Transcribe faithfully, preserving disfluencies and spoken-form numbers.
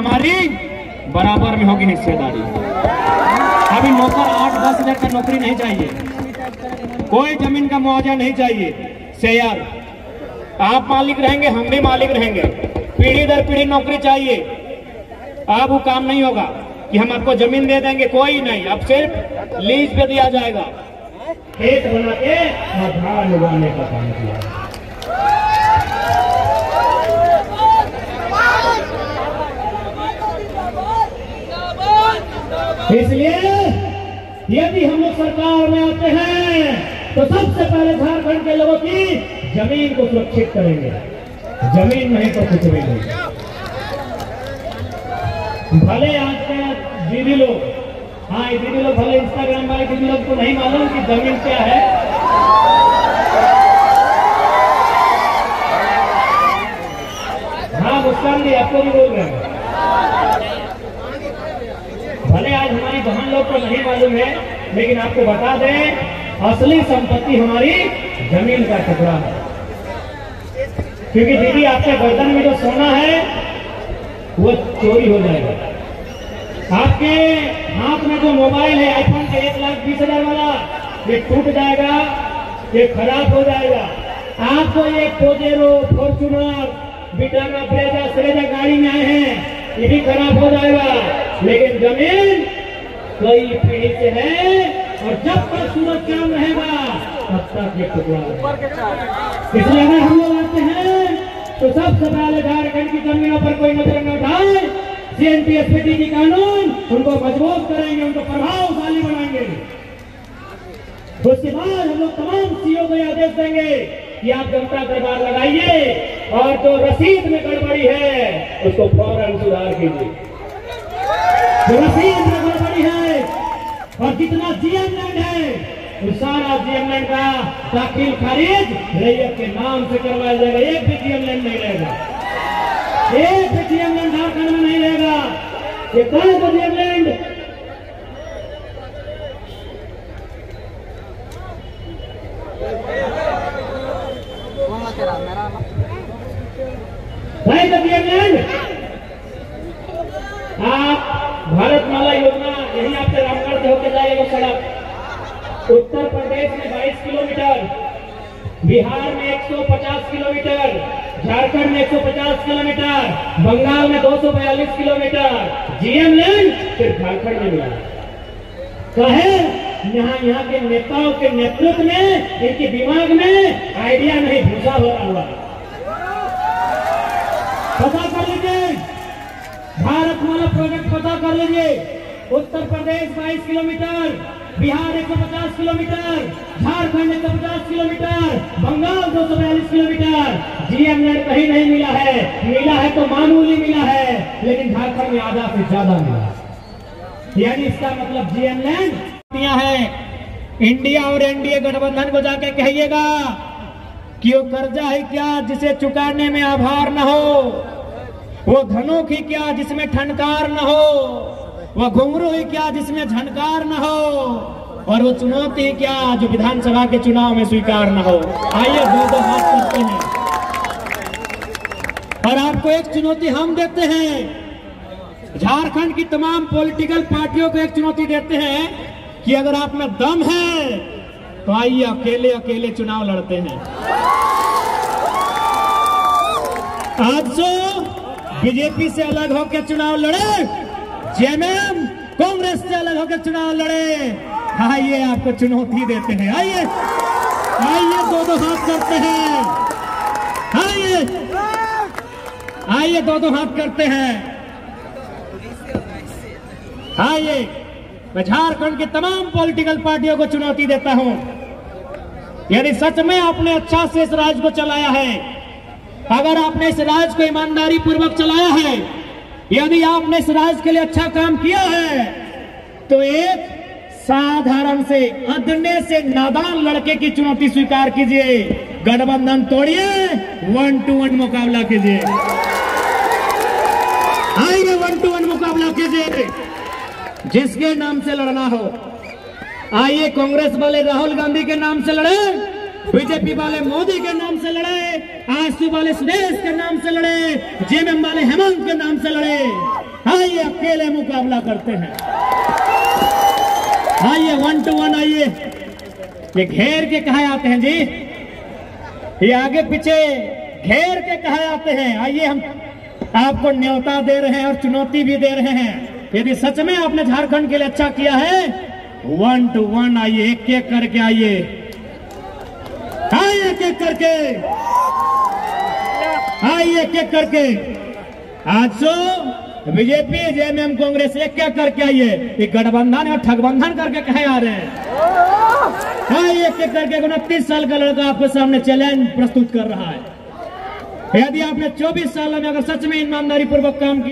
हमारी बराबर में होगी हिस्सेदारी। अभी नौकर आठ दस हजार का नौकरी नहीं चाहिए, कोई जमीन का मुआवजा नहीं चाहिए। शेयर आप मालिक रहेंगे, हम भी मालिक रहेंगे। पीढ़ी दर पीढ़ी नौकरी चाहिए। अब वो काम नहीं होगा कि हम आपको जमीन दे देंगे, कोई नहीं। अब सिर्फ लीज पे दिया जाएगा। खेत बना के धान लगाने का काम किया। इसलिए यदि हम लोग सरकार में आते हैं तो सबसे पहले झारखंड के लोगों की जमीन को सुरक्षित करेंगे। जमीन नहीं तो कुछ भी नहीं। भले आज के दीदी लोग, हाँ दीदी लोग, भले इंस्टाग्राम वाले दीदी लोग को नहीं मालूम कि जमीन क्या है। हाँ मुस्कान जी आपको भी बोल रहे हैं, भले आज हमारी बहन लोग को नहीं मालूम है, लेकिन आपको बता दें असली संपत्ति हमारी जमीन का टुकड़ा है। क्योंकि दीदी आपके गर्दन में जो सोना है वो चोरी हो जाएगा। आपके हाथ में जो मोबाइल है आईफोन का एक लाख बीस हजार वाला, ये टूट जाएगा, ये खराब हो जाएगा। आपको ये पोजेरो, फॉर्चुनर, बिटाना, ब्रेजा, सरेजा गाड़ी में आए हैं, ये भी खराब हो जाएगा। लेकिन जमीन कई पीढ़ी से है और जब तक सूरज चांद रहेगा तब तक ये टुकड़ा रहेगा। इसलिए अगर हम लोग आते हैं तो सबसे पहले झारखंड की जमीनों पर कोई नजर न उठाए। सीएनटीएसपीटी की कानून उनको मजबूत करेंगे, उनको प्रभावशाली बनाएंगे। उसके बाद हम लोग तमाम सीओ को आदेश देंगे कि आप जनता दरबार लगाइए और जो रसीद में गड़बड़ी है उसको फौरन सुधार कीजिए। जो रसीद में गड़बड़ी है और जितना जीएम लैंड है उस सारा जीएम लैंड का दाखिल खारिज रैयत के नाम से करवाया जाएगा। एक भी जीएम लैंड नहीं रहेगा, एक भी जीएम लैंड झारखंड में नहीं रहेगा। ये कौन है जीएम लैंड? आप भारत माला योजना यही आपसे रामगढ़ से होकर जाएगा सड़क। उत्तर प्रदेश में बाईस किलोमीटर, बिहार में एक सौ पचास किलोमीटर, झारखंड में एक सौ पचास किलोमीटर, बंगाल में दो सौ बयालीस किलोमीटर। जीएम लैंड सिर्फ झारखंड में मिला कहे। यहाँ यहाँ के नेताओं के नेतृत्व में, इनके दिमाग में आइडिया नहीं, भूसा हो रहा है। पता कर लीजिए भारत माला प्रोजेक्ट, पता कर लीजिए। उत्तर प्रदेश बाईस किलोमीटर, बिहार एक सौ पचास किलोमीटर, झारखंड एक सौ पचास किलोमीटर, बंगाल दो सौ बयालीस किलोमीटर। जीएम लैंड कहीं नहीं मिला है, मिला है तो मामूली मिला है, लेकिन झारखंड में आधा से ज्यादा मिला। यानी इसका मतलब जीएम लैंड दिया है। इंडिया और एनडीए गठबंधन को जाके कहिएगा कि वो कर्जा है क्या जिसे चुकाने में आभार न हो, वो धनुष ही क्या जिसमें ठनकार न हो, वह घुंघरू ही क्या जिसमें झनकार न हो, और वो चुनौती ही क्या जो विधानसभा के चुनाव में स्वीकार न हो। आइए दो दो हाथ करते हैं। और आपको एक चुनौती हम देते हैं, झारखंड की तमाम पॉलिटिकल पार्टियों को एक चुनौती देते हैं कि अगर आप में दम है तो आइए अकेले अकेले चुनाव लड़ते हैं। आज जो बीजेपी से अलग होकर चुनाव लड़े, जेएमएम कांग्रेस से अलग होकर चुनाव लड़े, आइए आपको चुनौती देते हैं। आइए आइए दो दो हाथ करते हैं। आइए आइए दो दो हाथ करते हैं। आइए मैं झारखंड की तमाम पॉलिटिकल पार्टियों को चुनौती देता हूं, यदि सच में आपने अच्छा से इस राज को चलाया है, अगर आपने इस राज को ईमानदारी पूर्वक चलाया है, यदि आपने इस राज्य के लिए अच्छा काम किया है, तो एक साधारण से अदने से नादान लड़के की चुनौती स्वीकार कीजिए। गठबंधन तोड़िए, वन टू वन मुकाबला कीजिए। आइए वन टू वन मुकाबला कीजिए जिसके नाम से लड़ना हो। आइए कांग्रेस वाले राहुल गांधी के नाम से लड़े, बीजेपी वाले मोदी के नाम से लड़े, आसू वाले सुदेश के नाम से लड़े, जेएमएम वाले हेमंत के नाम से लड़े। अकेले मुकाबला करते हैं। आइए वन टू वन आइए, ये घेर के कहा आते हैं जी, ये आगे पीछे घेर के कहा आते हैं। आइए हम आपको न्योता दे रहे हैं और चुनौती भी दे रहे हैं, यदि सच में आपने झारखंड के लिए अच्छा किया है वन टू वन आइए, एक एक करके आइए, आइए एक एक करके, आइए एक एक करके। आज सो बीजेपी जेएमएम कांग्रेस एक क्या करके आइए, ये गठबंधन और ठगबंधन करके कहे आ रहे हैं। हाँ, ये क्या करके उनतीस साल का लड़का आपके सामने चैलेंज प्रस्तुत कर रहा है। यदि आपने चौबीस साल में अगर सच में ईमानदारी पूर्वक काम किया